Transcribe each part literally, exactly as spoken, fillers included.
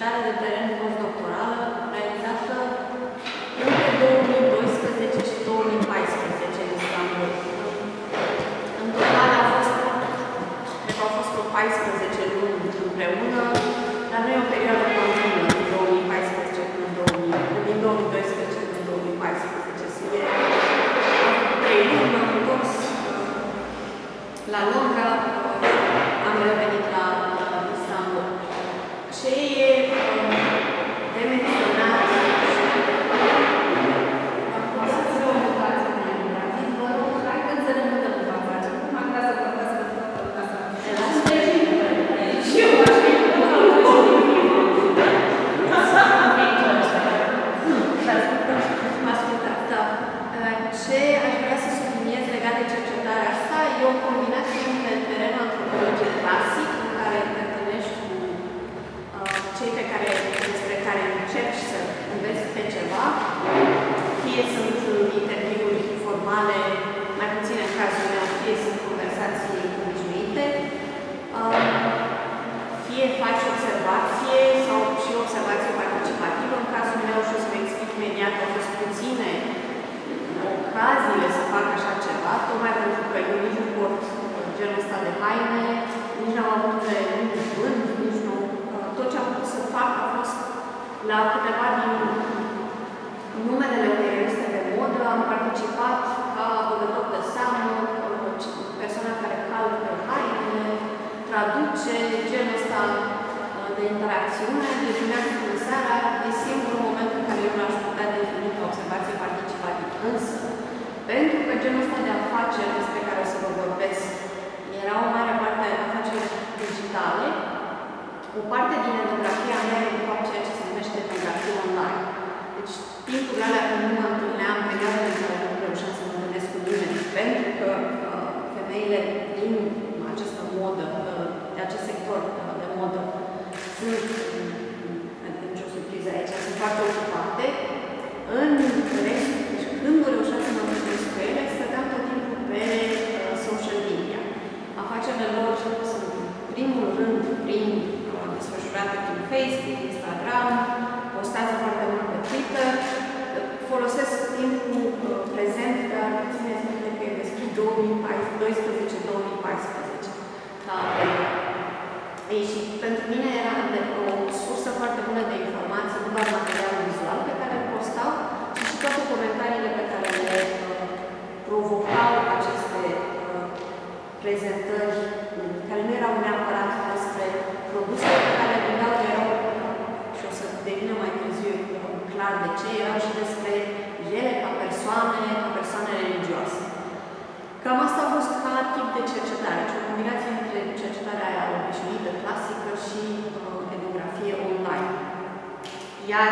cercetarea de teren postdoctorală realizată între două mii doisprezece și două mii paisprezece în Istanbul. În total a fost, deci au fost paisprezece luni împreună, dar nu e o perioadă continuă din două mii paisprezece până în două mii doisprezece până în două mii paisprezece. Sunt trei luni, m-am întors la Londra, am revenit la Istanbul. Ce e de menționat la câteva din numele unei reviste de modă, am participat ca băgător de seamă, persoana care calcă haine, traduce, genul ăsta de interacțiune, de dimineața până seara, e singurul moment în care eu nu aș putea defini ca observație participativă. Însă, pentru că genul ăsta de afaceri despre care o să vă vorbesc era o mare parte a afacerilor digitale, o parte din etnografia mea e, de fapt, ceea ce se numește etnografie online. Deci, timpul alea când nu mă întâlneam, perioada în care nu reușeam să mă întâlnesc cu nimeni, pentru că uh, femeile din această modă, uh, de acest sector uh, de modă, sunt, adică nicio surpriză aici, sunt foarte ocupate, în rest, deci când nu reușeam să mă întâlnesc cu ele, stăteam tot timpul pe uh, social media. Afacerile lor sunt, în primul rând, prin desfășurate prin Facebook, Instagram, postează foarte mult pe Twitter, folosesc timpul prezent, dar țineți minte că e despre două mii doisprezece două mii paisprezece. Ei, și pentru mine era o sursă foarte bună de informații, nu doar materialul vizual pe care îl postau, ci și toate comentariile pe care le provocau aceste prezentări, care nu erau neapărat despre produsele pe care le dau erau, și o să devină mai târziu clar de ce, erau și despre ele ca persoane, ca persoane religioase. Cam asta a fost ca tip de cercetare, deci o combinație între cercetarea aia obișnuită, clasică și uh, etnografie online. Iar,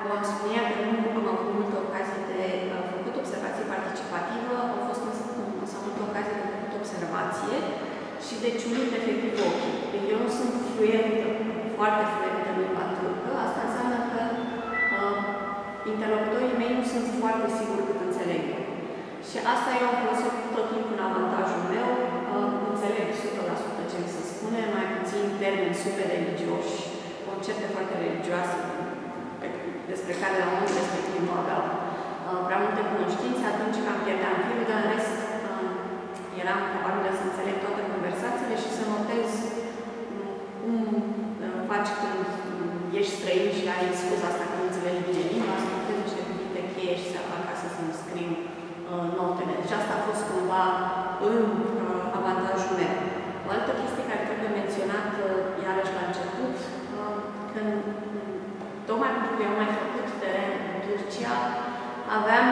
cum uh, am spunea, că nu am avut multe ocazii de uh, făcut observație participativă, au fost însă multe ocazii de făcut observație, și de ciulit efectiv ochii. Eu nu sunt fluentă, foarte fluentă în limba turcă. Asta înseamnă că uh, interlocutorii mei nu sunt foarte siguri cât înțeleg. Și asta eu am folosit tot timpul în avantajul meu. Uh, înțeleg o sută la sută ce mi se spune, mai puțin termeni super religioși, concepte foarte religioase despre care la unul respectiv nu aveau uh, prea multe cunoștințe, atunci când am pierdut firul, dar în rest uh, eram capabilă să înțeleg toate conversațiile și să notez cum faci când ești străin și ai spus asta că nu înțelegi bine limba, să notezi niște cuvinte cheie și să fac ca să nu scriu uh, notele. Deci asta a fost cumva în uh, avantajul meu. O altă chestie care trebuie menționată uh, iarăși la început, uh, când tocmai pentru că eu am mai făcut teren în Turcia, aveam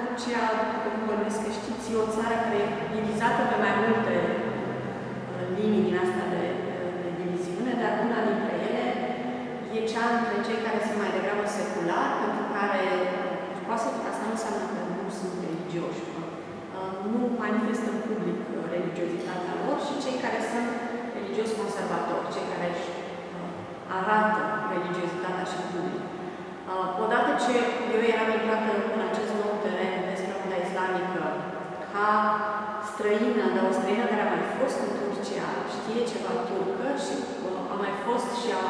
Turcia, cum vorbesc că știți, e o țară care e divizată pe mai multe uh, linii din asta de dar una dintre ele e cea între cei care sunt mai degrabă secular, pentru care poate să fie, asta nu înseamnă că nu sunt religioși, nu manifestă în public religiozitatea lor, și cei care sunt religioși conservatori, cei care își arată religiozitatea și în public. Odată ce eu eram intrată în acest nou teren despre onda islamică, ca străină, dar o străină care a mai fost în Turcia, știe ceva turcă și a mai fost și a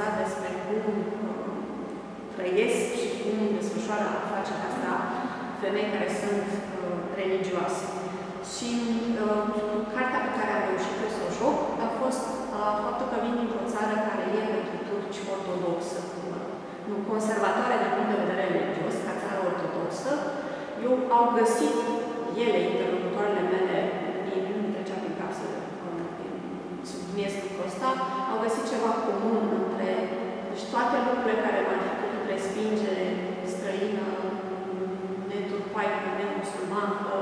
învățat despre cum trăiesc și cum desfășoară afacerea asta femei care sunt religioase. Și cartea pe care am reușit eu să o joc a fost faptul că vin dintr-o țară care e pentru turci ortodoxă, nu conservatoare din punct de vedere religios, ca țară ortodoxă. Eu au găsit ele, interlocutoarele mele, nu îmi trecea prin cap să subliniez lucrul ăsta, au găsit ceva comun între deci toate lucrurile care m-ar fi putut respinge străină, neturpaică, nemusulmancă,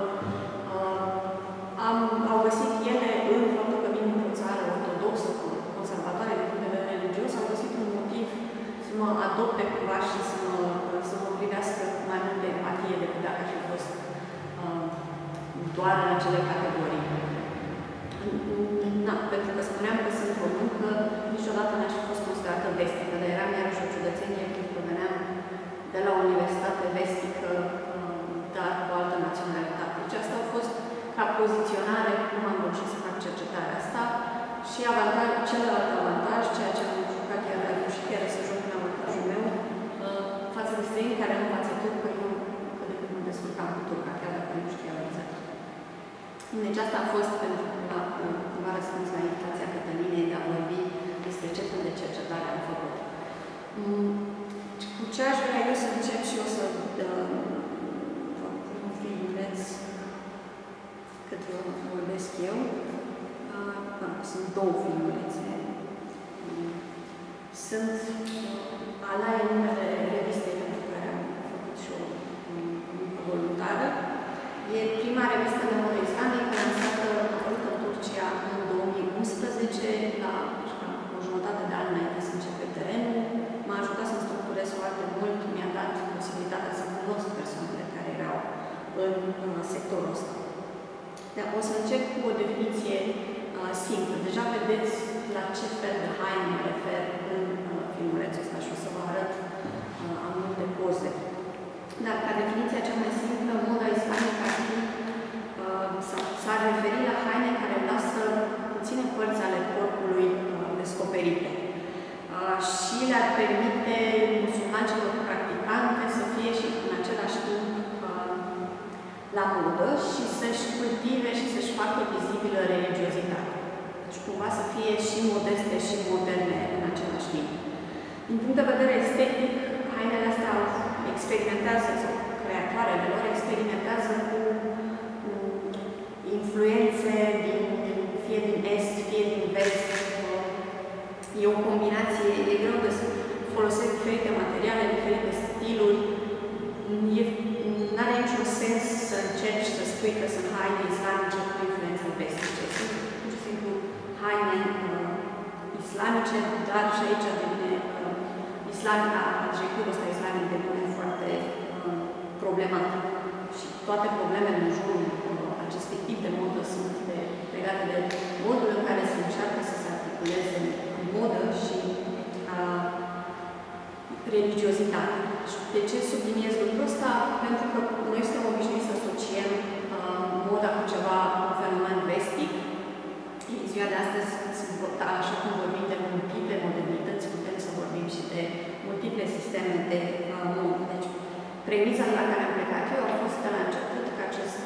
am, au găsit ele în faptul că vin într-o țară ortodoxă, conservatoare din punct de vedere religios, au găsit un motiv să mă adopte curaj și să mă, să mă privească mai mult de empatie decât dacă aș fi fost doar în acele categorii. Na, pentru că spuneam că sunt o muncă, niciodată n-aș fi fost considerată vestică, dar eram iarăși o ciudățenie când proveneam de la o universitate vestică, dar cu o altă naționalitate. Deci asta a fost ca poziționare, cum am reușit să fac cercetarea asta și avantaj, celălalt avantaj, ceea ce am jucat chiar la reușit, chiar să joc în avantajul meu, față de străini care nu față turcă, eu cât de cât mă descurcam cu turca, chiar dacă nu știam exact. Deci asta a fost pentru că cumva răspuns la invitația Cătălinei de a vorbi despre ce fel de cercetare am făcut. Cu ce aș vrea eu să încep și eu să nu fi iureț cât vorbesc eu. Sunt două filmulețe. Sunt ala e numele revistei pentru care am făcut și o muncă voluntară. E prima revistă de modă islamică lansată în Turcia în două mii unsprezece, la o jumătate de an înainte să încep pe terenul. M-a ajutat să-mi structurez foarte mult, mi-a dat posibilitatea să cunosc persoanele care erau în, în sectorul ăsta. Dar o să încep cu o definiție uh, simplă. Deja vedeți la ce fel de haine mă refer în uh, filmulețul ăsta și o să vă arăt uh, am multe poze. Dar ca definiția cea mai simplă, moda islamică ar fi s-ar referi la haine care lasă puține părți ale corpului uh, descoperite uh, și le-ar permite musulmanilor practicante să fie și în același timp uh, la modă și să-și cultive și să-și facă vizibilă religiozitatea. Deci cumva să fie și modeste și moderne în același timp. Din punct de vedere estetic, hainele astea experimentează, sau creatoarele lor experimentează cu influențe din, fie din est, fie din vest. E o combinație, e greu de folosesc diferite materiale, diferite stiluri. N-are niciun sens să încerci să spui că sunt haine islamice cu influențe vestice. Sunt pur și simplu haine uh, islamice, dar și aici devine uh, islamica, adjectivul ăsta islamic devine foarte uh, problematic. Și toate problemele în jurul acestui tip de modă sunt de, legate de modul în care se încearcă să se articuleze în modă și a, religiozitate. De ce subliniez lucrul ăsta? Pentru că noi suntem obișnuiți să asociem a, moda cu ceva, un fenomen vestic. În ziua de astăzi, așa cum vorbim de multiple modernități, putem să vorbim și de multiple sisteme de modă. Deci, premisa la care am plecat eu a fost de la început că acest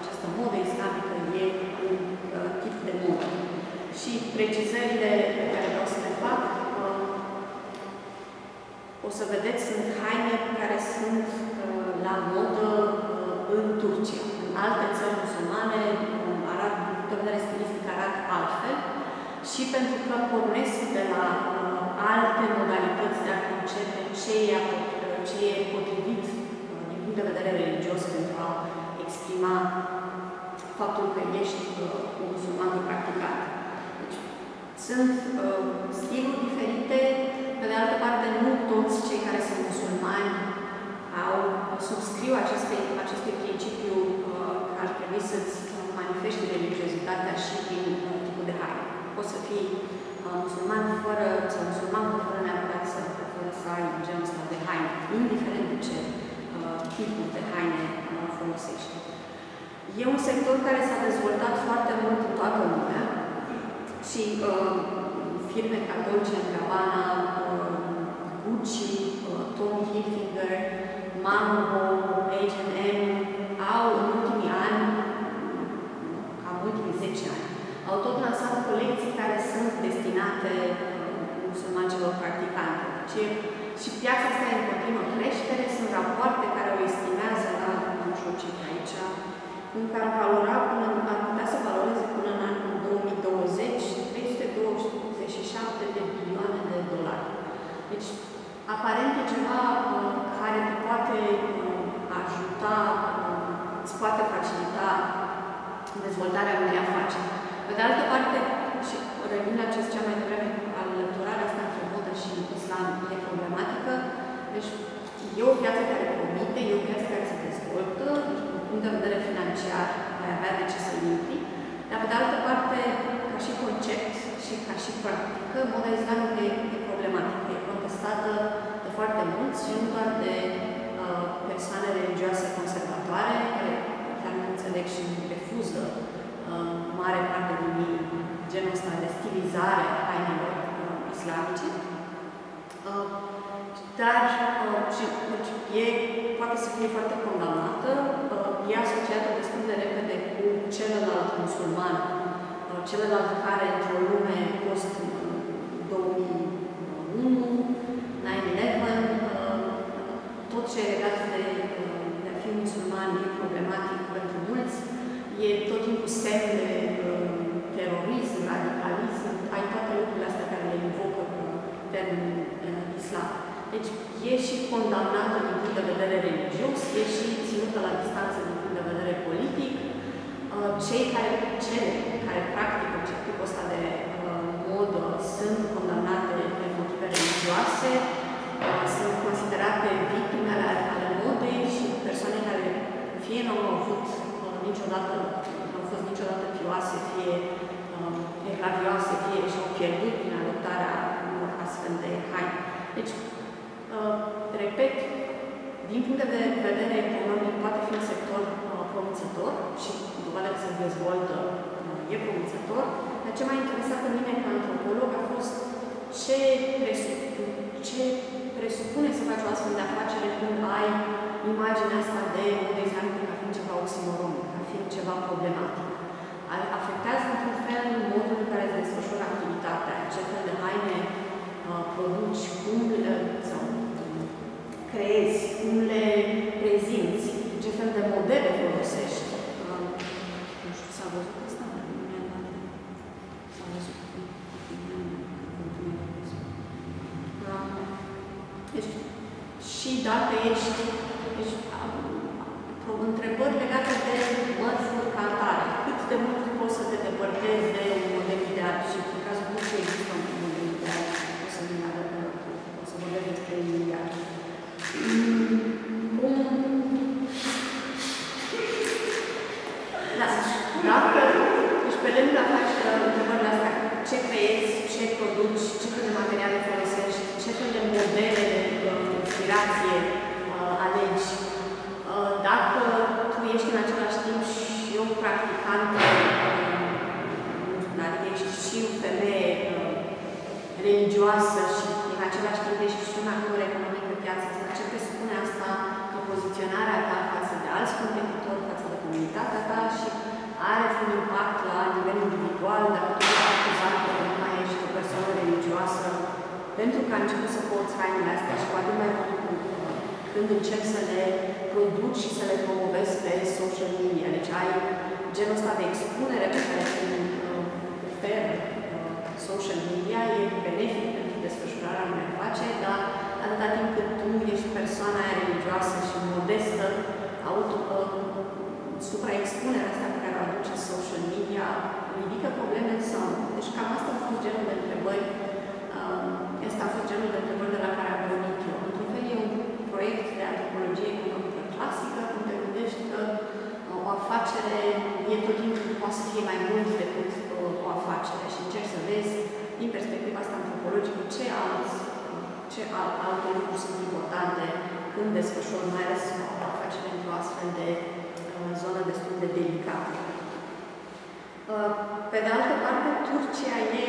această modă islamică e un uh, tip de modă. Și precizările pe care vreau să le fac, uh, o să vedeți, sunt haine care sunt uh, la modă uh, în Turcia. În alte țări musulmane, um, arab, de vedere stilistic arată altfel și pentru că pornesc de la uh, alte modalități de a concepe ce e, ce e potrivit uh, din punct de vedere religios pentru a exprima faptul că ești uh, un musulman practicat. Deci, sunt uh, stiluri diferite, pe de altă parte, nu toți cei care sunt musulmani au subscriu acestei, acestui principiu uh, că ar trebui să-ți manifeste religiozitatea și din uh, tipul de haine. Poți să fii uh, musulman fără, sau musulman fără neapărat să, fără să ai genul ăsta de haine, indiferent de ce uh, tipul de haine folosești. E un sector care s-a dezvoltat foarte mult în toată lumea și uh, firme ca Dolce and Gabbana, uh, și piața asta e în continuă creștere, sunt rapoarte care o estimează la, nu știu ce aici, în care valora până, ar putea să valoreze până în anul două mii douăzeci trei sute douăzeci și șapte de milioane de dolari. Deci, aparent e ceva care te poate ajuta, îți poate facilita dezvoltarea unei afaceri. Pe de altă parte, și revin la acest cea mai devreme, alăturarea asta între modă și islam e problematică. Deci, e o piață care promite, e o piață care se dezvoltă, din punct de vedere financiar, mai avea de ce să intri. Dar, pe de altă parte, ca și concept și ca și practică, moda islamică e problematică. E contestată de foarte mulți și nu doar de uh, persoane religioase conservatoare, care chiar nu înțeleg și refuză uh, mare parte din genul ăsta de stilizare a hainelor uh, islamice. Uh, dar uh, și, deci, e, poate să fie foarte condamnată, uh, e asociată destul de repede cu celălalt musulman, celălalt care într-o lume post două mii unu, nouă unsprezece, tot ce e legat de, de a fi musulman e problematic pentru mulți, e tot timpul semn de terorism, radicalism, ai toate lucrurile astea care le invocă termenul islam. Deci e și condamnată din punct de vedere religios, e și ținută la distanță din punct de vedere politic. Cei care cele care practică acest tipul ăsta de uh, modă sunt condamnate pe motive religioase, uh, sunt considerate victime ale modei și persoane care fie nu au avut uh, niciodată, nu au fost niciodată pioase, fie uh, egravioase, fie și-au pierdut din adoptarea unor astfel de haine. Deci, uh, repet, din punct de vedere economic, poate fi un sector uh, promițător și dovada că se dezvoltă e promițător, dar ce m-a interesat pe mine ca antropolog a fost ce, presupu ce presupune să faci o astfel de afacere când ai imaginea asta de modă islamică ca fiind ceva oximoronic, ca fiind ceva problematic. Afectează într-un fel modul în care îți desfășoară activitatea, ce fel de haine uh, produci, cum le sau, creezi, cum le prezinți, ce fel de modele folosești. Uh, nu știu, s-a văzut asta? Deci, și dacă ești, deci, întrebări legate de mărfuri ca atare, cât de mult poți să te depărtezi de un model ideal și în cazul nu există un model ideal, o să ne arătăm, o să vorbim despre ideal. Da, dacă, deci pe lângă faci întrebările astea, ce creezi, ce produci, ce fel de materiale folosești, ce fel de modele de inspirație alegi. Dacă tu ești în același timp și o practicantă, dar ești și o femeie religioasă și în același timp ești și un actor economic pe piață, ce presupune asta că poziționarea ta față de alți competitori, față de comunitatea ta și are un impact la nivel individual, dacă tu ești acuzat că nu mai ești o persoană religioasă, pentru că a început să porți hainele astea și poate mai mult când începi să le produci și să le promovezi pe social media. Deci ai genul ăsta de expunere pe care îl oferi social media, e benefic pentru desfășurarea unei afaceri, dar atâta timp cât tu ești persoana religioasă și modestă, supraexpunerea asta pe care o aduce social media ridică probleme sau nu? Deci cam asta a fost genul de întrebări. Asta a fost genul de întrebări de la care am pornit eu. Într-un fel, e un proiect de antropologie economică clasică, când te gândești că o afacere e tot timpul, poate să fie mai mult decât o, o afacere și încerci să vezi, din perspectiva asta antropologică, ce, alt, ce alt, alte lucruri sunt importante când desfășori, mai ales o afacere într-o astfel de zonă destul de delicată. Pe de altă parte, Turcia e,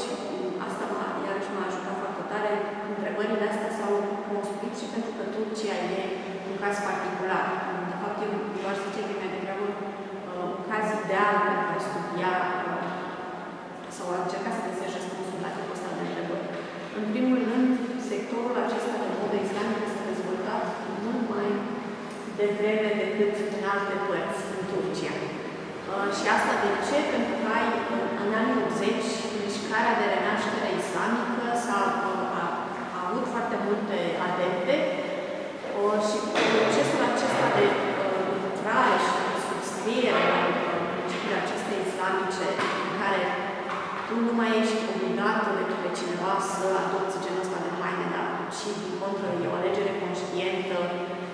și asta iarăși m-a ajutat foarte tare, întrebările astea s-au construit și pentru că Turcia e un caz particular. De fapt, eu aș zice că e mai degrabă un caz ideal pentru a studia sau a încerca să găsești răspunsul la tipul ăsta de întrebări. În primul rând, sectorul Și asta de ce? Pentru că ai în anii optzeci mișcarea de renaștere islamică s-a avut foarte multe adepte o, și procesul acesta de lucrare și de subscriere a principiile acestei islamice în care tu nu mai ești obligat de către cineva să adopți genul ăsta de haine, dar și din contră e o alegere conștientă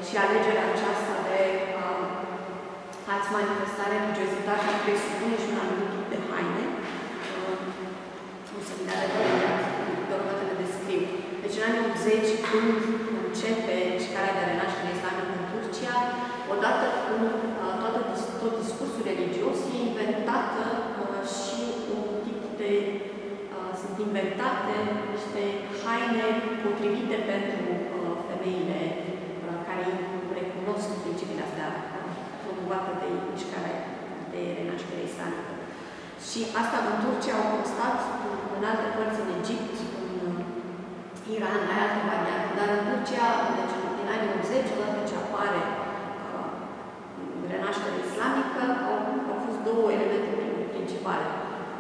și alegerea aceasta de ați manifesta religiozitatea presupune și un anumit tip de haine. Nu se vedea de doar că le descriu. Deci în anii optzeci, când începe mișcarea de renaștere islamică în Turcia, odată cu toată, tot discursul religios, e inventată și un tip de... sunt inventate niște haine potrivite pentru femeile care recunosc principiile astea luată de mișcarea de renaștere islamică. Și asta în Turcia au constat, în alte părți, în Egipt, în Iran, la alte variante, dar în Turcia, deci din anii optzeci, odată ce apare uh, renașterea islamică, au, au fost două elemente principale.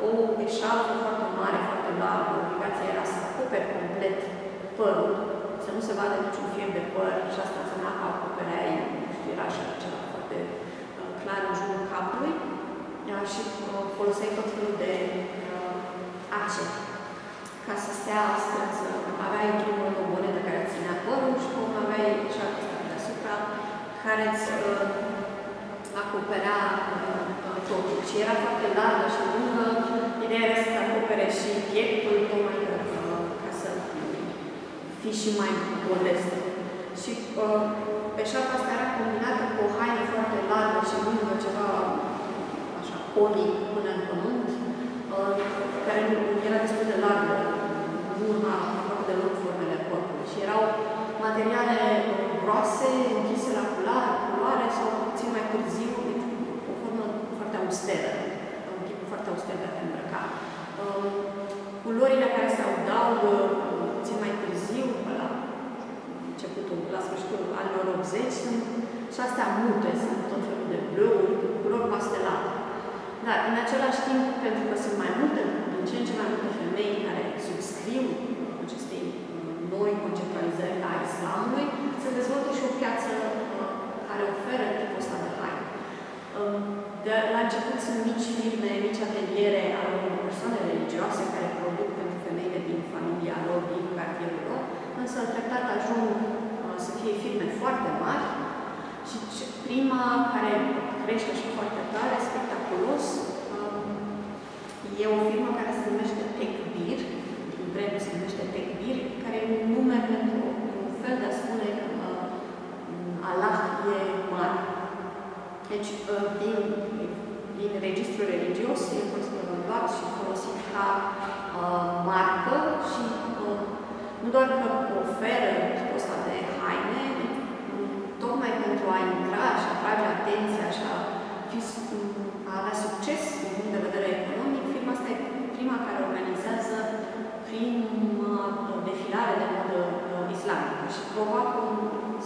O eșală foarte mare, foarte largă, obligația era să acopere complet părul, să nu se vadă niciun fir de păr, și asta însemna că acoperea ei, nu știu, era așa ceva foarte clar în jurul capului și foloseai tot felul de ace ca să stea strânsă. Aveai o bombonetă care îți ținea părul și aveai și asta deasupra care îți acoperea totul. Și era foarte largă și lungă. Ideea era să acopere și pieptul, tocmai ca să fii și mai modest. Și peșapa asta era combinată cu o haină foarte largă și lungă, ceva așa, poni până în pământ, care era destul de largă, urma de lung formele corpului. Și erau materiale groase, închise la culoare sau puțin mai târziu, o formă foarte austeră, un tip foarte auster de a te îmbrăca. Culorile care se audau puțin mai târziu, începutul, la sfârșitul anilor optzeci, sunt, și astea multe, sunt tot felul de bleu-uri, culori pastelate. Dar, în același timp, pentru că sunt mai multe, în ce în ce mai multe femei care subscriu acestei noi conceptualizări a islamului, se dezvoltă și o piață care oferă tipul ăsta de haine. De la început sunt mici firme, mici ateliere ale unor persoane religioase care produc pentru femeile din familia lor, din cartierul lor, însă treptat ajung să fie firme foarte mari și prima care crește și foarte tare, spectaculos, e o firmă care se numește Tech Beer, din brand se numește Tech Beer, care e un nume pentru un fel de a spune că Allah e mare. Deci, din, din registrul religios, e consolidat și folosit ca marcă și nu doar că oferă tipul ăsta de haine, tocmai pentru a intra și a face atenția și a, fi, a avea succes din punct de vedere economic, firma asta e prima care organizează prima defilare de modă islamică și provoacă un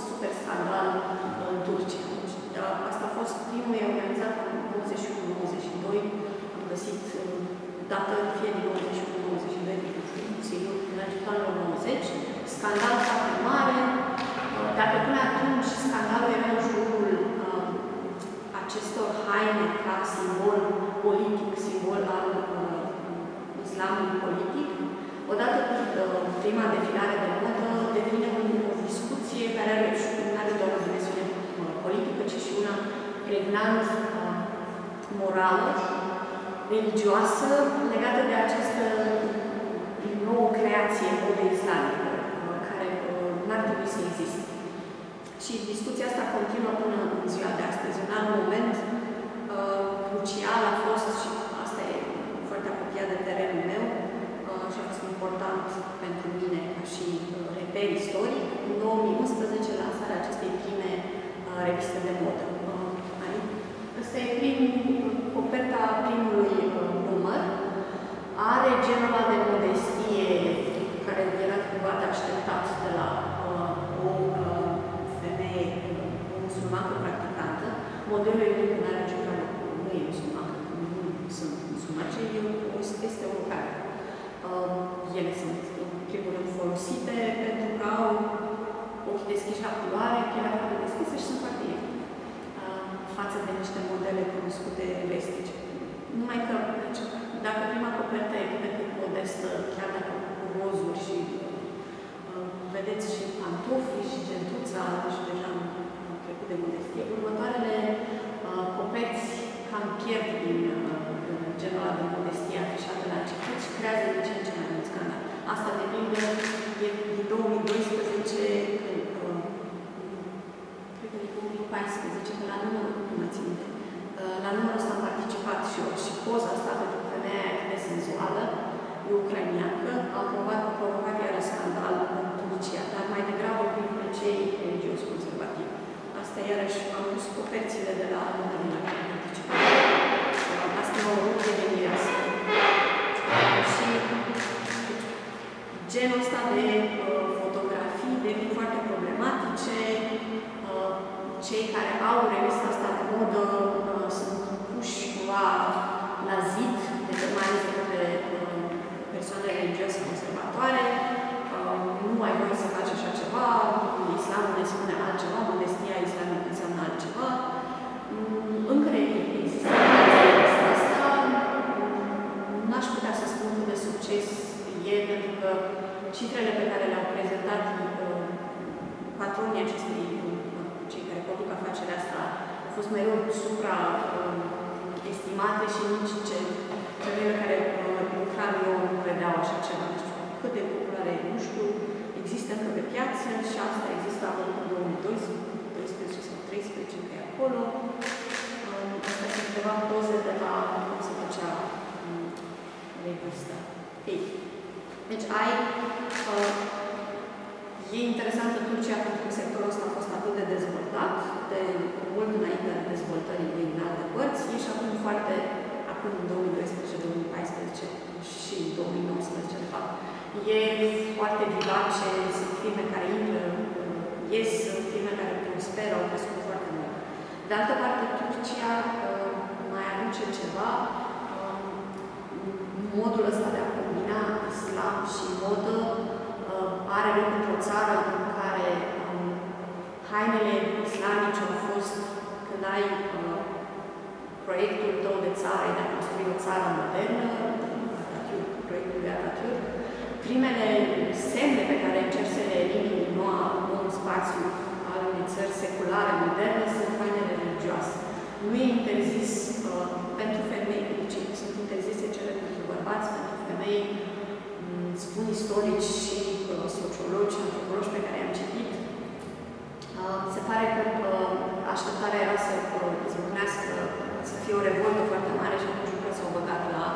super scandal în Turcia. Asta a fost primul, e organizat în nouăzeci și unu nouăzeci și doi, am găsit dată fie din nouăzeci și unu nouăzeci și doi, sigur, începutul anilor nouăzeci, scandal foarte mare, dacă până atunci scandalul era în jurul uh, acestor haine ca simbol politic, simbol al uh, islamului politic, odată cu uh, prima defilare de modă devine o discuție care are, are doar o dimensiune politică, ci și una pregnant uh, morală, religioasă, legată de această nouă creație modă islamică, care n-ar trebui să existe. Și discuția asta continuă până în ziua de astăzi. Un alt moment uh, crucial a fost, și asta e foarte apropiat de terenul meu, uh, și a fost important pentru mine ca și reper istoric, în două mii unsprezece lansarea acestei prime uh, reviste de modă. Uh, asta e prim, coperta primului uh, număr. Are genul ăla de modestie care era cumva de așteptat de la uh, o uh, femeie musulmană practicantă. Modelul ei nu are niciun fel, nu e musulmană. costumace este europeană. Ele sunt, în primul rând, folosite pentru că au ochii deschiși la culoare, chiar la deschise și sunt foarte ieftine față de niște modele cunoscute vestice. Numai că, deci, dacă prima copertă e cât modestă, chiar dacă cu rozuri și uh, vedeți și pantofii și gentuța, deci deja am trecut de modestie. Următoarele uh, coperți cam pierd din uh, genul ăla de modestie afișată la început și creează de ce în ce mai mult scandal. Asta, de pildă, e din două mii doisprezece, cred că din două mii paisprezece, că la numărul, nu țin minte, la numărul ăsta am participat și eu și poza asta, pentru că femeia aia de senzuală, e ucraineancă, a provocat iară scandal în Turcia, dar mai degrabă prin pe cei religioși conservativi. Asta iarăși am pus coperțile de la Londra, care am participat. Asta mă urmă de mireasă. Și genul ăsta de fotografii devin foarte problematice. Cei care au revista asta de modă sunt puși cumva la zid, de pe mai ales de către persoane religioase conservatoare. Nu ai voie să faci așa ceva, islamul ne spune altceva, modestia islamică înseamnă altceva. Încă există asta, n-aș putea să spun cât de succes e, pentru că cifrele pe care le-au prezentat patronii acestei cei care produc afacerea asta au fost mereu supraestimate și nici femeile care lucram eu nu vedeau așa ceva. Cât de populare, nu știu, există încă pe piață și asta există acolo în două mii doisprezece sau două mii treisprezece, că e acolo. Asta sunt câteva poze de la cum se făcea revista. Ei, deci ai... E interesantă Turcia pentru că sectorul ăsta a fost atât de dezvoltat, de mult înainte de dezvoltării din alte părți, e și acum foarte, acum în două mii doisprezece, două mii paisprezece și două mii nouăsprezece, de fapt. E foarte vivace, sunt firme care intră, ies, sunt firme care prosperă, au crescut foarte mult. De altă parte, Turcia mai aduce ceva, modul ăsta de a combina islam și modă, are loc într-o țară în care um, hainele islamice au fost, când ai uh, proiectul tău de țară, de a construi o țară modernă, Atatürk, proiectul de Atatürk, primele semne pe care încerci să le elimini în noua, nou spațiu al unei țări seculare, moderne, sunt hainele religioase. Nu e interzis uh, pentru femei, deci sunt interzise cele pentru bărbați, pentru femei, spun istorici și uh, sociologi și antropologi pe care i-am citit, uh, se pare că uh, așteptarea era să izbucnească, să fie o revoltă foarte mare și atunci lucrurile s-au băgat la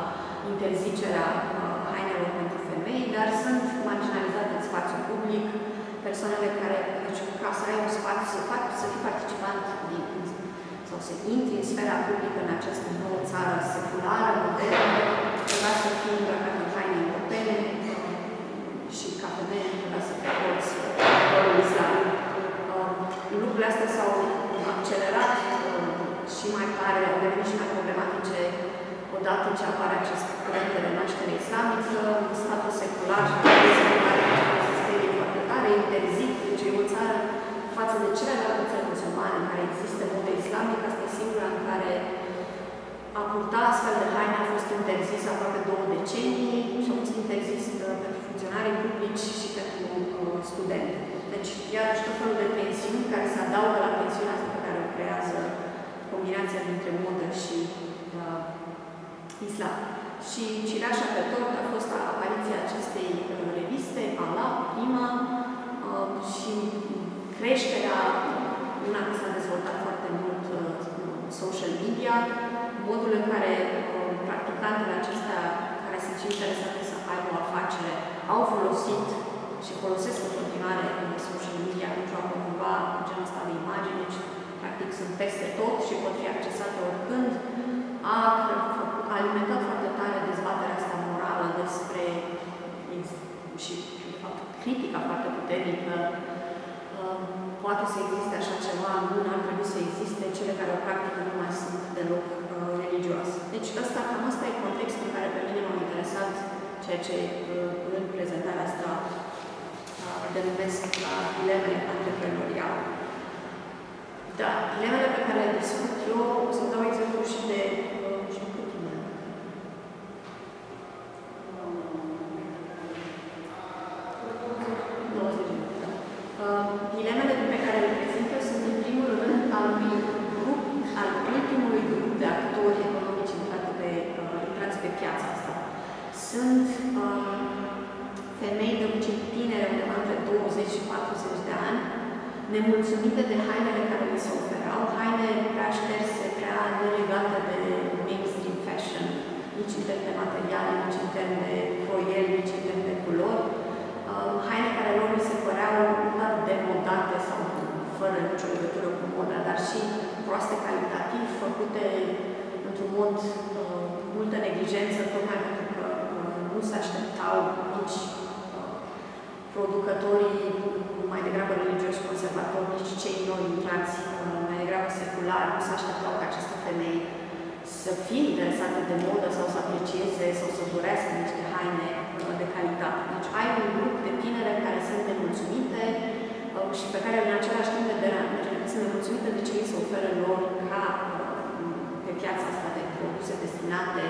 interzicerea uh, hainelor pentru femei, dar sunt marginalizate în spațiu public persoanele care, deci, ca să ai un spațiu, să, fac, să fii participant din, sau să intri în sfera publică în această nouă țară seculară, modernă, trebuia să fii îmbrăcat în haine europene, și ca femeie trebuia să te poți valoriza. Lucrurile astea s-au accelerat și mai tare, au devenit și mai problematice odată ce apare acest curent de renaștere islamică, statul secular și care foarte tare, interzit, deci e o țară față de celelalte țări musulmane în care există modă islamică, asta e singura în care a purta astfel de haine a fost interzis aproape două decenii și a fost interzis pentru funcționarii publici și pentru uh, studente. Deci, iarăși, tot felul de pensiuni care se adaugă la pensiunea asta pe care o creează combinația dintre modă și uh, islam. Și cireașa pe tort a fost apariția acestei uh, reviste, Ala, prima, uh, și creșterea, una că s-a dezvoltat foarte mult uh, social media, modul în care uh, practicantele acestea care sunt interesate să aibă o afacere au folosit și folosesc în continuare în social media pentru a promova genul ăsta de imagini, deci practic sunt peste tot și pot fi accesate oricând, a, a alimentat foarte tare dezbaterea asta morală despre și, de fapt, critica foarte puternică. Uh, poate să existe așa ceva, nu ar trebui să existe, cele care o practică nu mai sunt deloc uh, religios. Deci ăsta, cam ăsta e contextul care pe mine m-a interesat, ceea ce uh, în prezentarea asta uh, denumesc la dilemele antreprenoriale. Da, dilemele pe care le discut eu, o să dau exemplu și de sunt uh, femei de obicei tinere, undeva între douăzeci și patruzeci de ani, nemulțumite de hainele care le se oferau, haine prea șterse, prea nelegate de mainstream fashion, nici în termen de materiale, nici în termen de croieli, nici în termen de culori, uh, haine care lor li se păreau doar demodate sau fără nicio legătură cu moda, dar și proaste calitativ, făcute într-un mod uh, multă neglijență, tocmai pentru că nu se așteptau nici producătorii mai degrabă religioși conservatori, nici cei noi intrați mai degrabă seculari, nu se așteptau ca aceste femei să fie interesate de modă sau să aprecieze sau să dorească niște haine de calitate. Deci ai un grup de tinere care sunt nemulțumite și pe care în același timp de sunt nemulțumite de ce li se oferă lor ca pe piața asta de produse destinate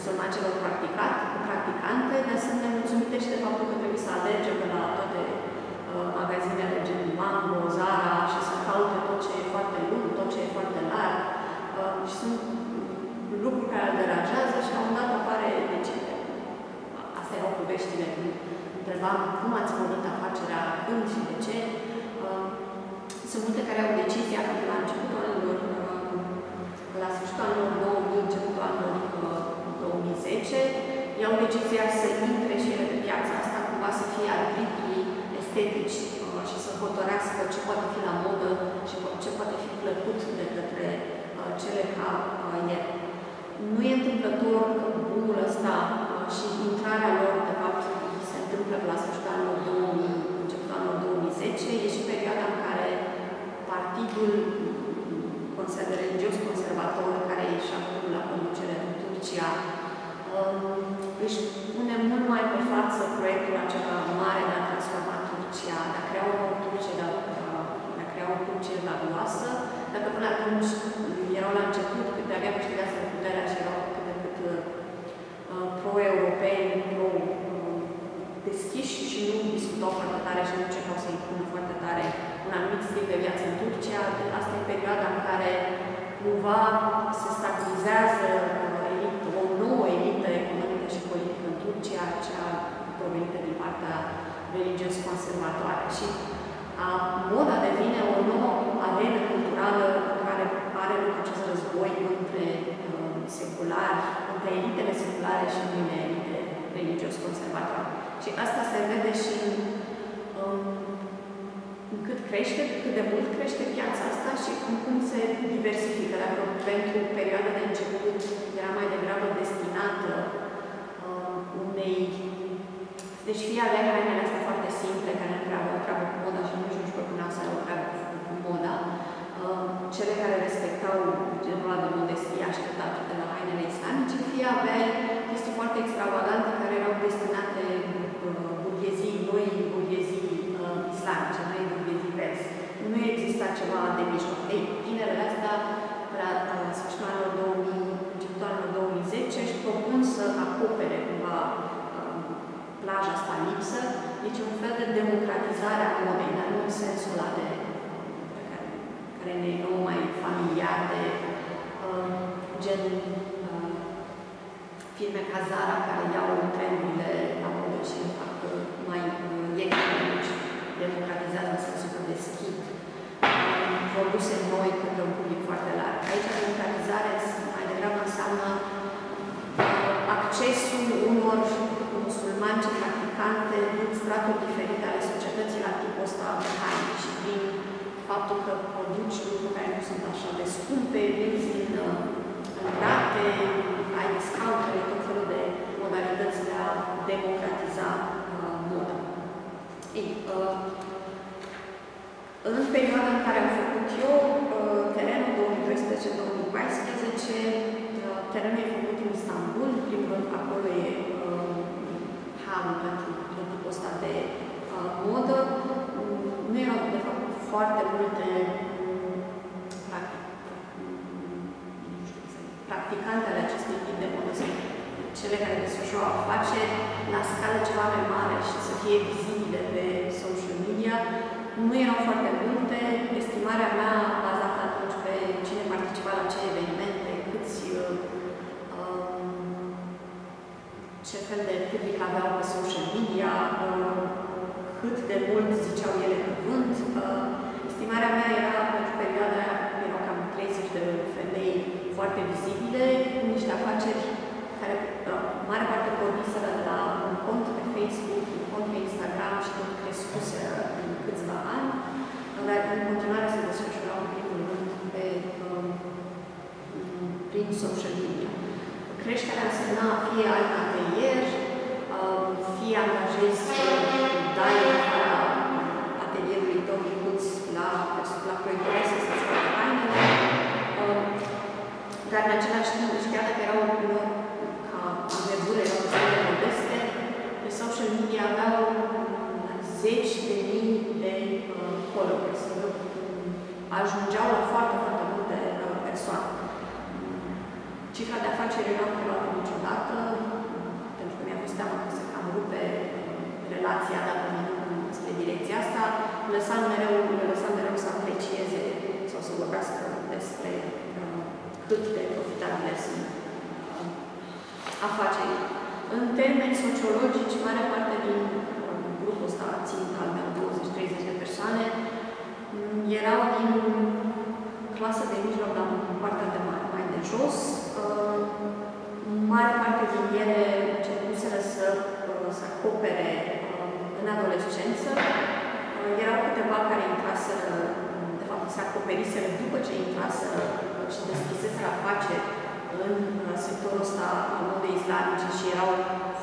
musulmancelor practicante, dar sunt nemulțumite și de faptul că trebuie să alerge pe la toate uh, magazinele gen Manolo, Zara și să caute tot ce e foarte lung, tot ce e foarte larg. Uh, și sunt lucruri care le deranjează și la un dat apare decide. Astea erau poveștile când întrebam cum ați pornit afacerea, când și de ce. Uh, sunt multe care au decizia că la începutul anilor, uh, la sfârșitul anilor două mii, începutul anilor două mii zece, iau decizia să intre și ele pe piața asta, cumva să fie arbitrii estetici uh, și să hotărească ce poate fi la modă și ce poate fi plăcut de către uh, cele ca uh, ele. Nu e întâmplător că bunul ăsta uh, și intrarea lor, de fapt, se întâmplă la sfârșitul anului două mii, începutul anului două mii zece, e și perioada în care partidul religios conservator, care e și acum la conducere în Turcia, își pune mult mai pe față proiectul acela mare de a transforma Turcia, de a crea o Turcie, de a crea o Turcie valoroasă, dacă până atunci erau la început, cât de-abia câștigaseră puterea și erau cât de cât uh, pro-europeni, pro-deschiși și nu discutau foarte tare și nu încercau să impună foarte tare un anumit stil de viață în Turcia. Asta e perioada în care cumva se stabilizează cea provenită din partea religios-conservatoare. Și a, moda devine o nouă arenă culturală care are acest război între uh, seculari, între elitele seculare și între elitele religios-conservatoare. Și asta se vede și um, cât crește, cât de mult crește piața asta și cum, cum se diversifică. Dacă pentru perioada de început era mai degrabă destinată unei... Deci fie avea hainele astea foarte simple, care nu prea aveau treabă cu moda și nu știu că puneau să aveau treabă cu moda. Uh, cele care respectau genul de modestie așteptat de la hainele islamice, fie avea chestii foarte extravagante care erau destinate burghezii, noi burghezii uh, islamice, noi burghezii vers. Nu exista ceva de mijloc. Ei, tinerele astea, la sfârșitul anului două mii, începutul anului două mii zece, își propun să acopere cumva plaja asta lipsă, deci un fel de democratizare a modei, dar nu în sensul ăla de care, care ne e nou mai familiar de uh, gen uh, filme ca Zara care iau trendurile la modă și îl fac mai ieftine, deci democratizează în sensul că deschid uh, produse noi către un public foarte larg. Aici democratizare mai degrabă înseamnă uh, accesul unor musulmani și practicante din straturi diferite ale societății la tipul ăsta de haine și prin faptul că produci lucruri care nu sunt așa de scumpe, vinzi din rate, ai discounturi, tot felul de modalități de a democratiza uh, moda. Ei, uh, în perioada în care am făcut eu, uh, terenul două mii doisprezece două mii paisprezece. Terenul e făcut în Istanbul, în primul rând acolo e uh, halul pentru tipul ăsta de uh, modă. Nu erau de fapt foarte multe practicantele acestui tip de modă, cele care desfășurau afaceri la scară ceva mai mare și să fie vizibile pe social media. Nu erau foarte multe. Estimarea mea, bazată atunci pe cine participa la ce evenimente, câți, uh, ce fel de public aveau pe social media, uh, cât de mult ziceau ele cuvânt. Uh, estimarea mea era, pentru perioada aia, erau cam treizeci de femei foarte vizibile, cu niște afaceri care, uh, mare parte porniseră de la un cont pe Facebook, un cont pe Instagram și tot crescuse în câțiva ani, dar în continuare se desfășurau în primul rând pe, uh, prin social media. Creșterea însemna fie alt atelier, uh, fie angajezi dai la atelierului tău micuți la, la proiectare să se facă hainele, uh, dar în același timp, deci chiar dacă erau ca anvergură, erau destul de modeste, pe social media aveau zeci de mii de uh, followers. Ajungeau la foarte, foarte multe uh, persoane. Cifra de afaceri nu am luat niciodată, pentru că mi-a fost teamă că se cam rupe relația dacă nu spre direcția asta. Lăsam mereu, lăsam mereu să aprecieze sau să vorbească despre uh, cât de profitabile sunt uh, afacerii. În termeni sociologici, mare parte din uh, grupul ăsta ținut al meu, douăzeci treizeci de persoane, erau din clasă de mijloc la partea de mai, mai de jos. Uh, mare parte din ele începuseră să, uh, să acopere uh, în adolescență. Uh, erau câteva care intraseră, de fapt, se acoperiseră după ce intraseră uh, și deschiseseră afaceri în uh, sectorul ăsta al modei islamice și erau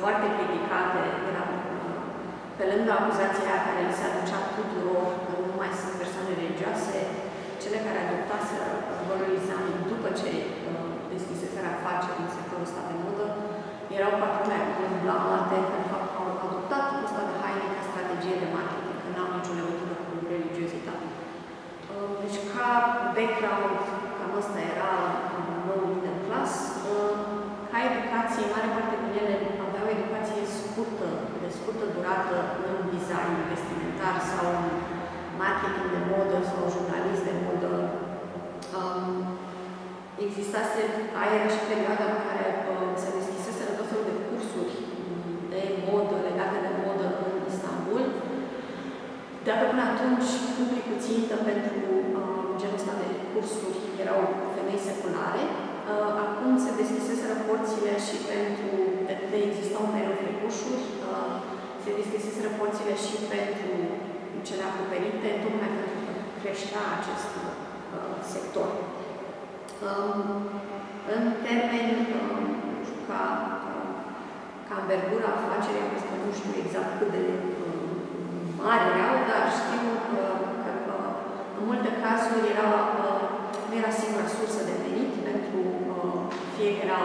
foarte criticate. Erau, uh, pe lângă acuzația care li se aducea tuturor că nu mai sunt persoane religioase, cele care adoptaseră valorile islamice după ce uh, deschiseseră afaceri în sectorul ăsta de modă, erau patru mai blamate că de fapt au adoptat tipul ăsta de haine ca strategie de marketing, că n-au nicio legătură cu religiozitatea. Uh, deci ca background, cam ăsta era nou middle class. Uh, ca educație, mare parte din ele aveau educație scurtă, de scurtă durată în design vestimentar sau în marketing de modă sau jurnalist de modă. Um, Existase, aia era și perioada în care uh, se deschiseseră tot felul de cursuri de modă, legate de modă în Istanbul. Dar până atunci, publicul țintă pentru uh, genul ăsta de cursuri erau femei seculare. Uh, acum se deschiseseră porțile și pentru, de, de existau mereu frecușuri, uh, se deschiseseră porțile și pentru cele acoperite, tocmai pentru că creștea acest uh, sector. Um, în termeni, um, nu știu, ca, ca ambergura afacerii, am spus, nu știu exact cât de um, mare erau, dar știu că, că, că în multe cazuri era, uh, nu era singura sursă de venit pentru uh, fie că era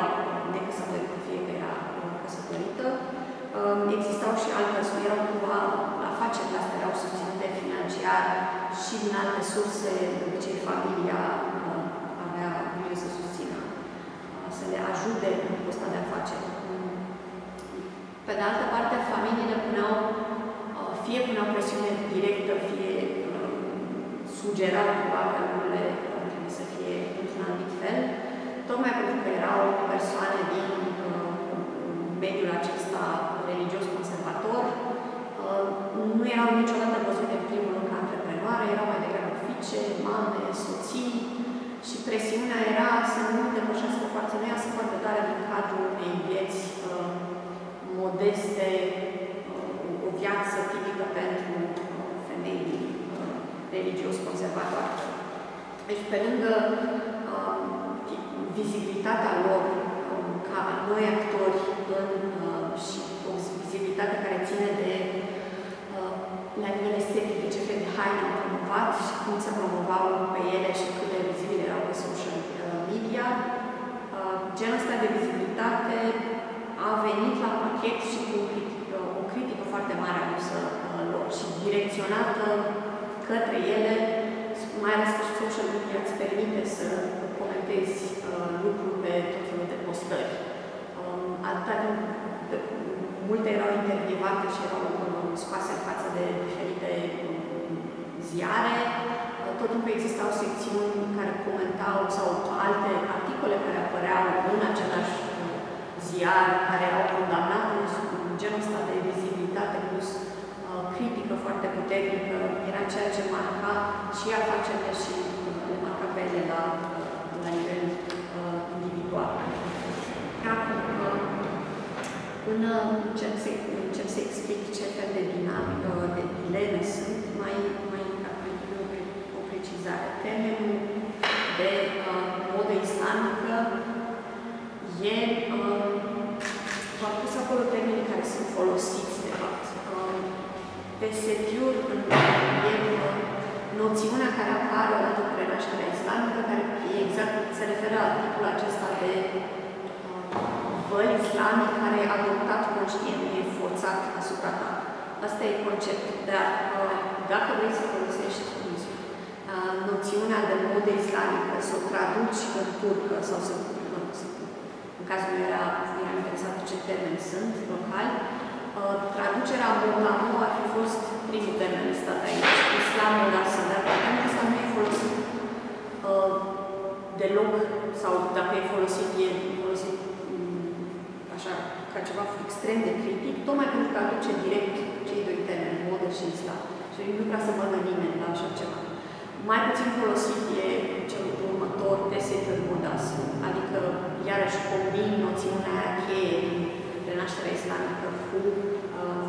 necăsătorită, fie că era uh, căsătorită. Um, existau și alte surse, erau cumva afacerile astea erau susținute financiar și din alte surse, de obicei familia uh, avea grijă să susțină, uh, să le ajute în costa de afaceri. Pe de altă parte, familiile puneau, uh, fie puneau presiune directă, fie uh, sugerau cumva că lucrurile uh, trebuie să fie într-un anumit fel, tocmai pentru că erau persoane din uh, mediul acesta religios conservator. Nu erau niciodată văzute în primul rând ca antreprenoare, erau mai degrabă fiice, mame, soții și presiunea era să nu depășească foarte, nu iasă foarte tare din cadrul unei vieți uh, modeste, uh, o viață tipică pentru uh, femei uh, religios conservatoare. Deci, pe lângă uh, vizibilitatea lor uh, ca noi actori în, uh, și o vizibilitate care ține de la nivel estetic, de ce fel de haine au promovat și cum se promovau pe ele și cât de vizibile erau pe social media. Iar uh, genul ăsta de vizibilitate a venit la pachet și cu o critică, o critică foarte mare adusă uh, lor și direcționată către ele, mai ales că social media îți permite să comentezi uh, lucruri pe tot felul de postări. Uh, atâta din, de, multe erau intervievate și erau scoase în față de diferite ziare. Tot timpul existau secțiuni care comentau sau alte articole care apăreau în același ziar, care erau condamnate, un genul ăsta de vizibilitate plus uh, critică foarte puternică, era ceea ce marca și afacerile și le marca pe ele la, la nivel uh, individual. Acum, până încep să, încep să explic ce fel de dinamică, de dileme sunt, mai, mai termenul de uh, modă islamică e, uh, v-am pus acolo termenii care sunt folosiți, de fapt. Uh, Pesepiuri e uh, noțiunea care apare odată cu renașterea islamică, care e exact, se referă la tipul acesta de uh, văl islamic care e adoptat conștient, nu e forțat asupra ta. Asta e conceptul, dar uh, dacă vrei să folosești noțiunea de modă islamică, să o traduci în turcă sau să nu, în cazul meu era, era interesat ce termeni sunt locali, uh, traducerea modă ar fi fost primul termen listat aici, islamul nasă, dar termenul ăsta nu e folosit uh, deloc, sau dacă e folosit, e folosit um, așa, ca ceva extrem de critic, tocmai pentru că aduce direct cei doi termeni, modă și islam. Și nu vrea să vadă nimeni la așa ceva. Mai puțin folosit e cel următor, pesetul modas, adică iarăși combin noțiunea aia cheie din renașterea islamică cu uh,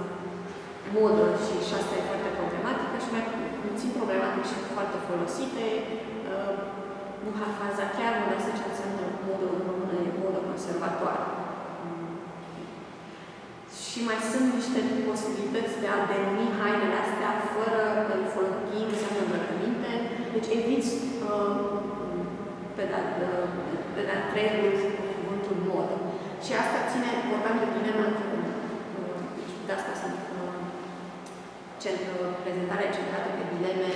modă și, și asta e foarte problematică și mai puțin problematică și foarte folosite. Uh, Muhafaza chiar unde se ce înseamnă modă în română, e modă conservatoare. Mm. Și mai sunt niște posibilități de a denumi hainele astea fără că îl folosim, înseamnă îmbrăcăminte. Deci eviți uh, pe de-a treilea cuvântul modă. Și asta ține important de dilema într-una. Deci de asta sunt uh, prezentarea centrată pe dileme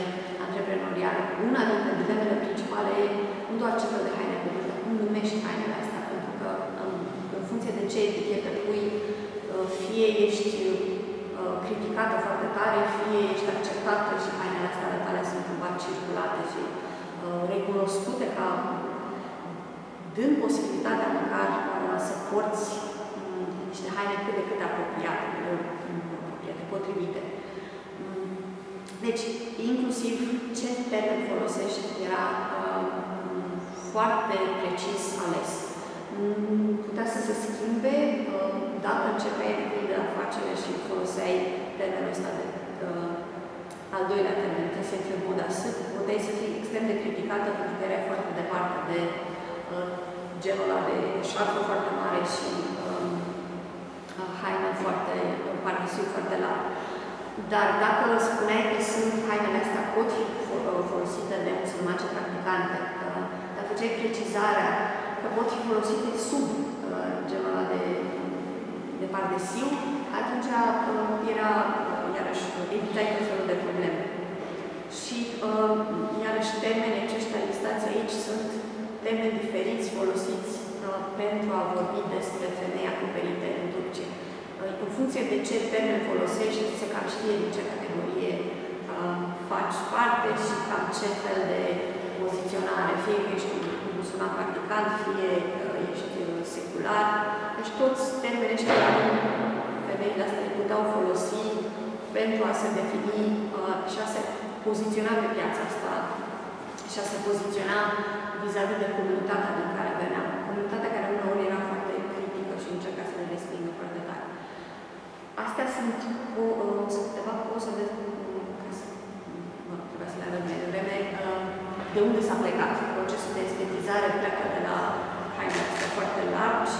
antreprenoriale. Una dintre dilemele principale e nu doar ce fel de haine cuvinte, cum numești hainele astea, pentru că um, în funcție de ce etichete pui, uh, fie ești uh, criticată foarte tare, fie ești acceptată și hainele astea ale tale sunt cumva circulate și uh, recunoscute ca dând posibilitatea măcar uh, să porți um, niște haine cât de cât apropiate, apropiate, potrivite. Um, deci, inclusiv ce termen folosești era uh, foarte precis ales. Um, putea să se schimbe uh, dacă începeai de afacere și foloseai termenul ăsta de uh, al doilea termen, trebuie să fii moda, puteai să fii extrem de criticată pentru că erai foarte departe de uh, genul ăla de șarfă foarte mare și um, haine foarte, un parmisiu foarte larg. Dar dacă spuneai că sunt hainele astea pot fi folosite de musulmane practicante, uh, dar făceai precizarea că pot fi folosite sub uh, genul ăla de de pardesiu, atunci era, iarăși, evitai tot felul de probleme. Și, iarăși, termenii aceștia listați aici sunt termeni diferiți folosiți pentru a vorbi despre femei acoperite în Turcia. În funcție de ce termen folosești, se cam știe din ce categorie faci parte și cam ce fel de poziționare, fie că ești un musulman practicant, fie ești secular. Deci toți termenii ăștia femeile astea le puteau folosi pentru a se defini uh, și a se poziționa pe piața asta și a se poziționa vis-a-vis de comunitatea din care veneam. Comunitatea care uneori era foarte critică și încerca să le respingă foarte tare. Astea sunt uh, câteva poze de... Mă, trebuia să le arăt mai devreme. Uh, de unde s-a plecat? Procesul de estetizare pleacă de la haine astea foarte largi.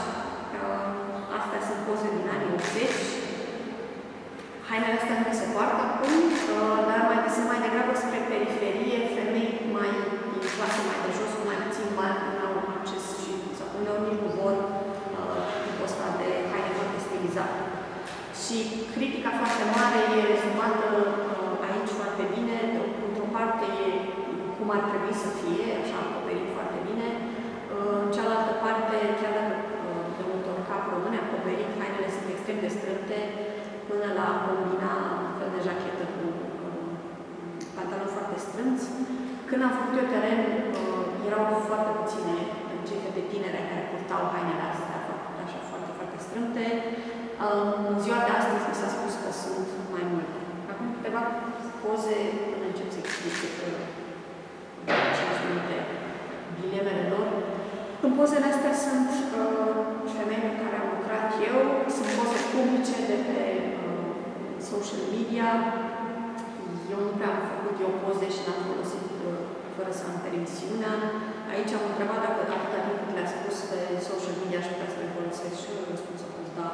Astea sunt poze din anii optzeci. Hainele astea nu se poartă acum, dar mai sunt mai degrabă spre periferie, femei mai în clasă mai de jos, cu mai puțin bani, nu au acces designere sunt extrem de strâmte, până la combina un fel de jachetă cu pantaloni foarte strâmți. Când am făcut eu teren, erau foarte puține cei de tinere care purtau hainele astea, așa foarte, foarte strâmte. În ziua de astăzi mi s-a spus că sunt mai multe. Acum câteva poze, până încep să explice cinci minute dilemele lor. În pozele astea sunt femeile în care am lucrat eu, sunt poze publice de pe social media. Eu nu prea am făcut eu poze și n-am folosit fără să am permisiunea. Aici am întrebat dacă atâta timp cât le-a spus pe social media și putea să le folosesc și eu am răspuns a fost da,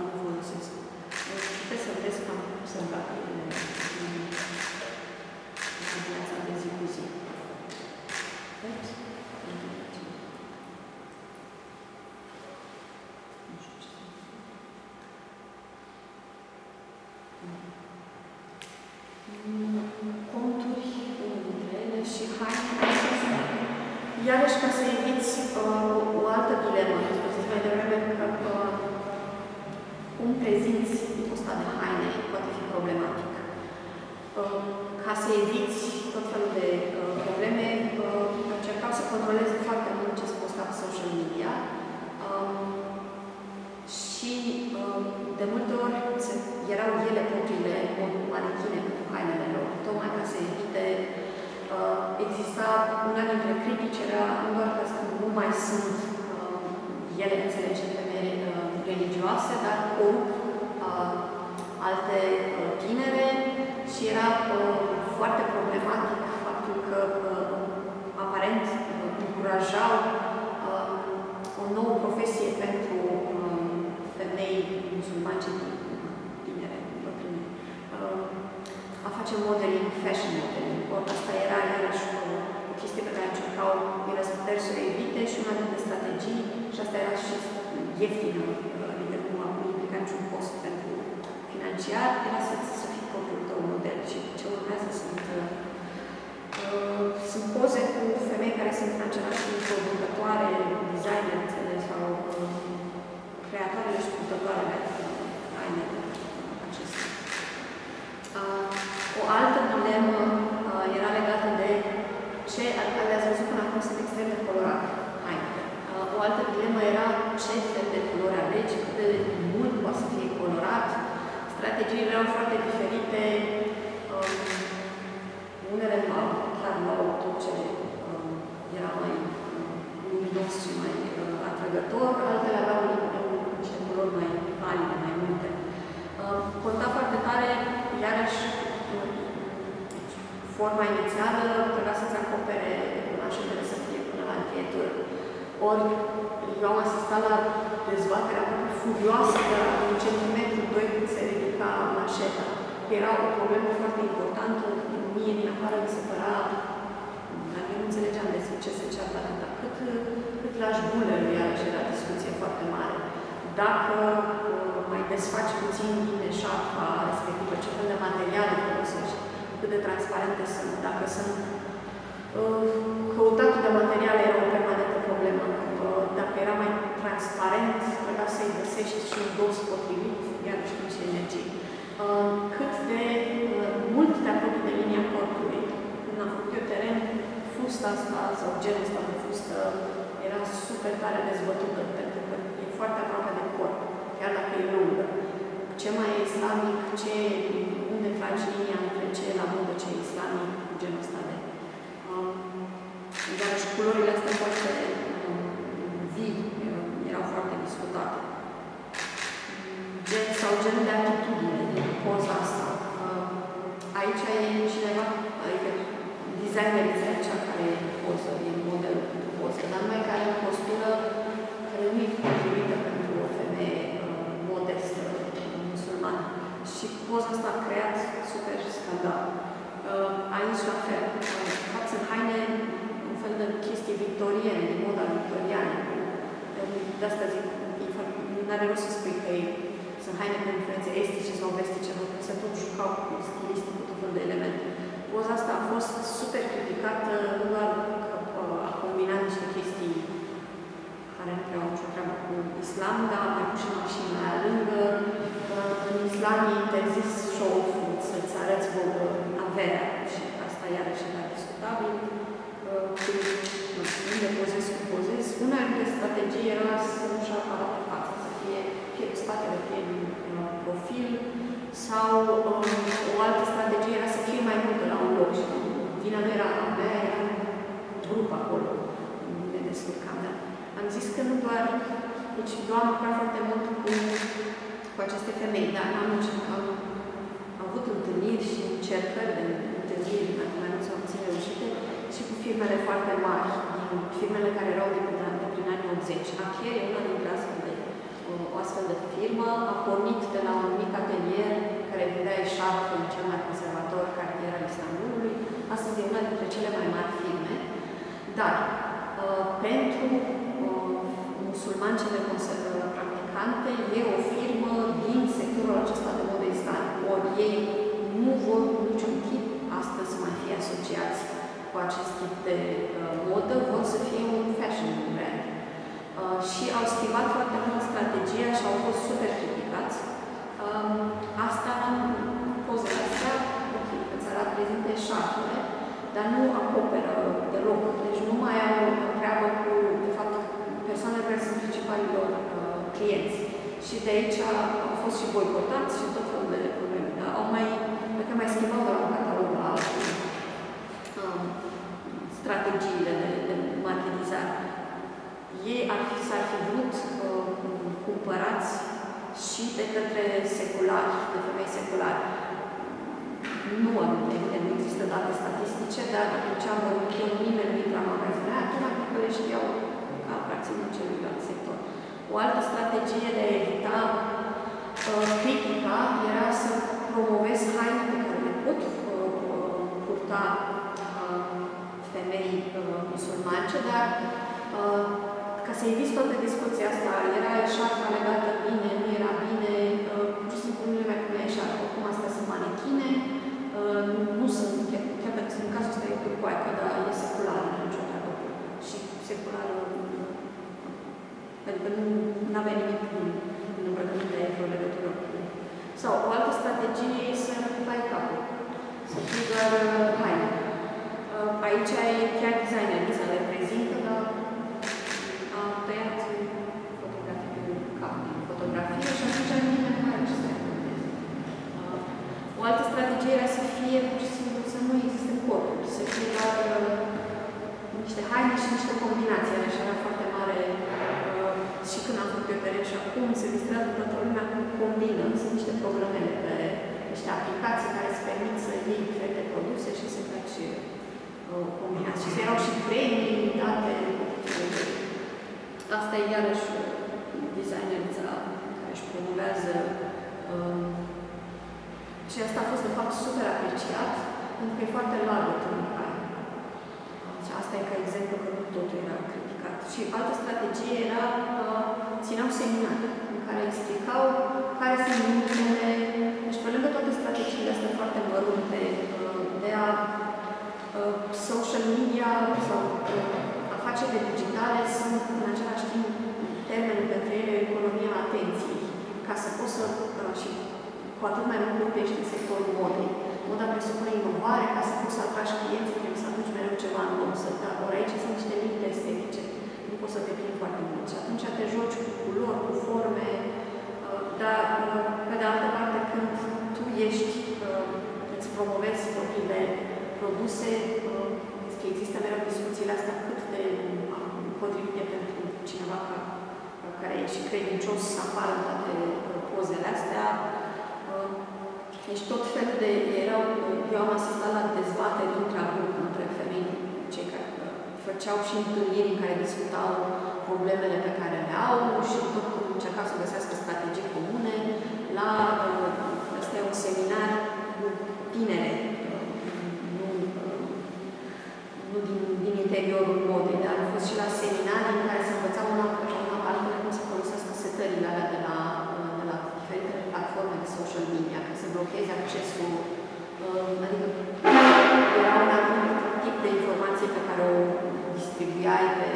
nu folosesc. Puteți să vedeți că am observat în viața de zi cu zi. Conturi între ele și haine. Iarăși, ca să eviți o altă dilemă, spuneți mai devreme că cum prezinți tipul ăsta de haine poate fi problematic. Ca să eviți tot felul de probleme, încercam să controlez foarte mult ce se posta pe social media și de multe ori erau ele propriile manechine cu hainele lor, tocmai ca să evite. Exista una dintre critici, era nu doar că nu mai sunt ele înțelege femei religioase, dar ori alte tinere și era foarte problematic faptul că aparent încurajau o nouă profesie pentru femei musulmane tinere, a face modeling, fashion modeling. Asta era iarăși o chestie pe care încercau din răsputeri să o evite și una dintre strategii și asta era și ieftină, adică nu a implica niciun cost pentru financiar, era să fii propriul tău model și ce urmează sunt sunt poze cu femei care sunt în același timp producătoare, designer, înțeles, sau creatoarele și producătoarele hainele acestea. O altă dilemă era legată de ce, adică le-ați văzut până acum sunt extrem de colorate hainele. O altă dilemă era ce fel de culori alegi, cât de mult poate să fie colorat. Strategiile erau foarte diferite. Unele luau, clar luau tot ce era mai luminos și mai atrăgător, altele aveau niște culori mai palide, mai multe. Conta foarte tare, iarăși, forma inițială trebuia să-ți acopere așezele să fie până la încheieturi. Ori, eu am asistat la dezbaterea furioasă de un centimetru, doi, când se ridica manșeta. Era o problemă foarte importantă. Mie, din afară, mi se părea, dar eu nu înțelegeam despre ce se ceartă atâta. Cât, cât la jbulă, iarăși, era discuție foarte mare. Dacă mai desfaci puțin din eșarfa respectivă, ce fel de materiale folosești, cât de transparente sunt, dacă sunt. Căutatul de materiale era o permanentă problemă. Dacă era mai transparent, trebuia să-i găsești și un dos potrivit, iar și niște energii. Cât de mult te apropii de linia corpului. Când am făcut eu teren, fusta asta, sau genul ăsta de fustă, era super tare dezbătută, pentru că e foarte aproape de corp, chiar dacă e lungă. Ce mai e islamic, ce unde tragi linia între ce e la modă, ce e islamic, genul ăsta de. Dar și culorile astea foarte vii, erau foarte discutate. Gen sau genul de atitudine din poza asta. Aici e cineva, adică designerii este cea care e poză, e modelul pentru poză, dar numai care e o postură care nu e potrivită pentru o femeie modestă, musulmană. Și poza asta a creat super scandal. Aici, la fel, față în haine un fel de chestii victoriene, de moda victoriană. De asta zic, nu are rost să spui că sunt haine de influențe estice sau vestice, pentru că se tot jucau cu stilistic, cu tot felul de elemente. Poza asta a fost super criticată, nu doar că a combinat niște chestii care nu prea au nicio treabă cu islam, dar a mai pus și mașina dintre strategii era să nu-și aparate față, să fie, fie spatele, fie în, în profil, sau um, o altă strategie era să fie mai multă la un loc. Vina nu era a mea, era un grup acolo, ne descurcam. Da? Am zis că nu doar, deci eu am lucrat foarte mult cu, cu aceste femei, dar am încercat, am avut întâlniri și încercări de întâlniri, mai mult sau puțin reușite, și cu firmele foarte mari, firmele care erau de până, de prin anii optzeci. Achier e una dintre astfel de, o, o astfel de firmă, a pornit de la un mic atelier care vindea eșarfă în cel mai conservator cartier al Istanbulului. Astăzi e una dintre cele mai mari firme, dar uh, pentru uh, musulmancele practicante e o firmă din sectorul acesta de modă islamic. Ori ei nu vor niciun chip astăzi să mai fie asociați cu acest tip de uh, modă, vor să fie un fashion brand. Uh, și au schimbat foarte mult strategia și au fost super criticați. Uh, asta pozele astea, ok, îți arată prezinte șarfele, dar nu acoperă deloc. Deci nu mai au treabă cu, de fapt, persoanele care sunt principalilor uh, clienți. Și de aici au fost și boicotați și tot felul de probleme. Dar au mai, dacă mai schimbat doar un catalog la altul, uh, strategiile de, de marketizare. Ei ar fi, s-ar fi vrut uh, cumpărați și de către seculari, de femei seculari. Nu, evident, nu există date statistice, dar după ce am vorbit eu, nimeni nu intra în magazine, atunci că le știau ca aparținând celuilalt sector. O altă strategie de a evita uh, critica era să promovez haine pe care le pot uh, purta uh, femei uh, musulmance, dar uh, ca să eviți toată discuția asta, era eșarfa legată bine, nu era bine, pur și simplu nu le mai punea eșarfa, cum astea sunt manechine, uh, nu sunt, chiar dacă sunt în cazul ăsta e turcoaică, dar e seculară, nu nicio treabă. Și seculară, pentru că nu avea nimic în îmbrăcăminte de vreo legătură. Sau o altă strategie e să nu dai capul, să fii doar haine. Uh, aici e chiar designer, să le prezintă, dar am tăiat fotografii ca fotografie și atunci nimeni nu mai are ce să recupereze. Uh, o altă strategie era să fie, pur și simplu, să nu existe corpuri, să fie doar uh, niște haine și niște combinații, ale așa era foarte mare. Și când am făcut eu pereți și acum se distrează toată lumea cum combină. Sunt niște programe, niște aplicații care îți permit să iei diferite produse și să faci uh, combinații. Și se erau și premii date. Asta e iarăși designerița care își promovează. Uh, și asta a fost, de fapt, super apreciat, pentru că e foarte largă tâmparea. Și asta e ca exemplu că nu totul era criticat. Și altă strategie era că țineau seminare în care explicau care sunt limitele. Deci, pe lângă toate strategiile astea foarte mărunte de a social media sau afacerile digitale sunt în același timp termenul pentru ele economia atenției. Ca să poți să, și cu atât mai mult ești în sectorul modei. Moda presupune inovare, ca să poți să atragi clienți, trebuie să aduci mereu ceva nou, să te ori aici sunt niște limite estetice, nu poți să te plimbi foarte mult. Și atunci te joci cu culori, cu forme, dar pe de altă parte când tu ești, îți promovezi propriile produse, că există mereu discuțiile astea cât de potrivite pentru cineva ca, care e și credincios să apară toate pozele astea. Deci tot felul de... Erau, eu am asistat la dezbateri dintre acum, între femei, cei care făceau și întâlniri în care discutau problemele pe care le au și tot încercau să găsească strategii comune. La... Asta e un seminar cu tinere, nu, nu din, din interiorul modei, dar au fost și la seminarii în care se învățau una altă cum să folosească setările alea de la platforme de social media, că se blocheze accesul, adică era un anumit tip de informație pe care o distribuiai pe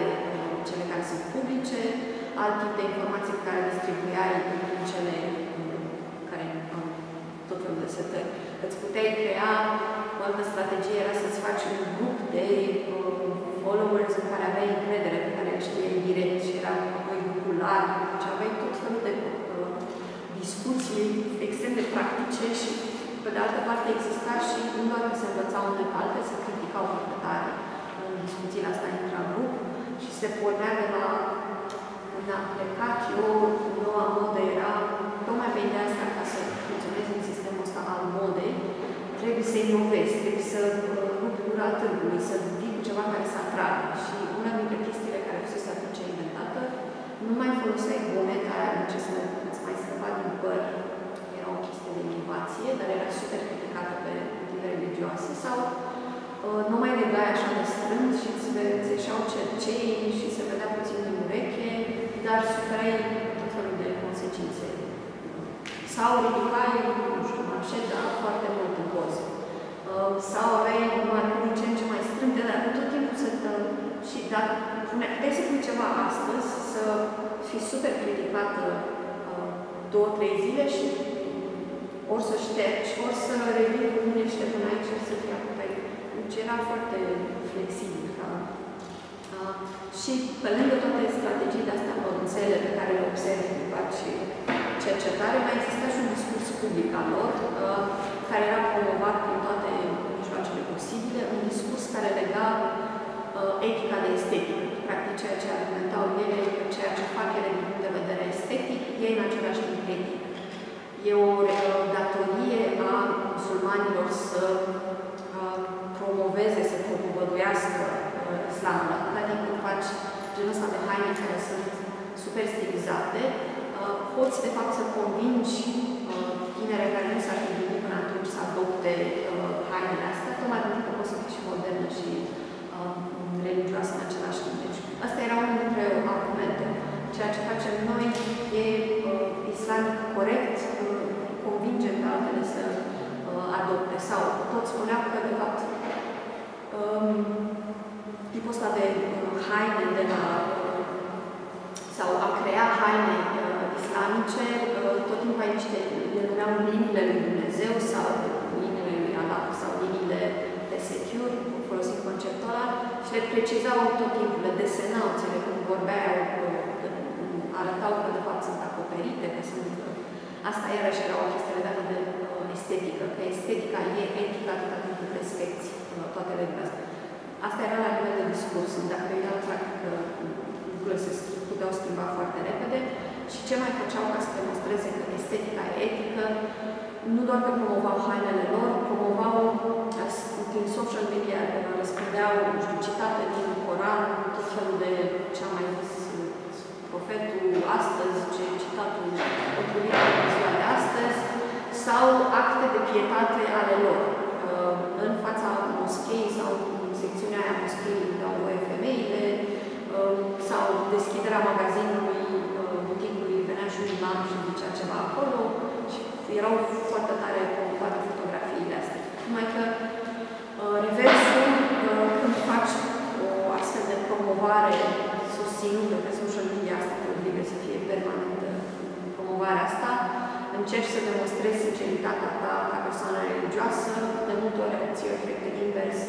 cele care sunt publice, alt tip de informație pe care o distribuiai pe cele care au tot felul de setări. Îți puteai crea, o altă strategie era să-ți faci un grup de followers în care aveai încredere, pe care știai direct. practice și, pe de altă parte, exista și nu doar că se învățau unele pe alte, se criticau foarte tare în discuțiile astea intragrup și se pornea de la un plecat. Eu, noua modă era tocmai pe ideea asta, ca să funcționezi în sistemul ăsta al modei, trebuie să inovezi, trebuie să nu pula târgului, să vii cu ceva care să atragă. Și una dintre chestiile care fusese atunci inventată, nu mai foloseai boneta aia necesară, îți mai scăpa din păr, era o chestie de inovație, dar era super criticată pe motive religioase, sau uh, nu mai legai așa de strâns și îți ieșeau cercei și se vedea puțin din ureche, dar suferai tot felul de consecințe. Sau ridicai, nu știu, manșeta foarte mult în poze. Uh, sau aveai marcuri ce în ce mai strâmte, dar tot timpul se dă și dacă vrei să pui ceva astăzi, să fii super criticată uh, două, trei zile și ori să ștergi, ori să revii cu mine și te până aici și să fii acoperi. Deci era foarte flexibil. Uh, uh, și pe lângă toate strategiile astea bănțele pe care le observi în și cercetare, mai exista și un discurs public al lor, uh, care era promovat prin toate mijloacele posibile, un discurs care lega etica de estetică. Practic, ceea ce argumentau ele, ceea ce fac ele din punct de vedere estetic, e în același timp etic. E o datorie a musulmanilor să uh, promoveze, să propovăduiască uh, islamul. Atâta timp când faci genul ăsta de haine care sunt super stilizate, uh, poți, de fapt, să convingi uh, tinere care nu s-ar fi gândit până atunci să adopte uh, hainele astea, tocmai pentru că poți să fii și modernă și religioasă în același timp. Deci, asta era unul dintre argumente. Ceea ce facem noi e uh, islamic corect, uh, convingem pe altele să uh, adopte. Sau tot spuneam că, de fapt, um, tipul ăsta de uh, haine de la, uh, sau a crea haine uh, islamice, uh, tot timpul aici le numeau liniile lui Dumnezeu sau liniile lui Allah sau liniile de secure, folosind conceptul ăla, și le precizau tot timpul, le desenau, ține, când vorbeau, arătau că de fapt sunt acoperite, că sunt... Asta iarăși era o chestie legată de estetică, că estetica e etică atâta timp cât respecti toate legile astea. Asta era la nivel de discurs, dacă era practică, lucrurile se puteau schimba foarte repede și ce mai făceau ca să demonstreze că estetica e etică, nu doar că promovau hainele lor, promovau din social media, răspundeau, nu știu, citate din Coran, tot felul de ce-a mai zis profetul astăzi, ce citatul otrăvită în ziua de astăzi, sau acte de pietate ale lor. În fața moschei sau în secțiunea aia moschei dau voie femeile, sau deschiderea magazinului, buticului, venea și un imam și zicea ceva acolo și erau foarte tare promovate fotografiile astea. Numai că reversul, când faci o astfel de promovare susținută pe social media asta, că obligă să fie permanentă promovarea asta, încerci să demonstrezi sinceritatea ta ca persoană religioasă, de multe ori ți-o efecte invers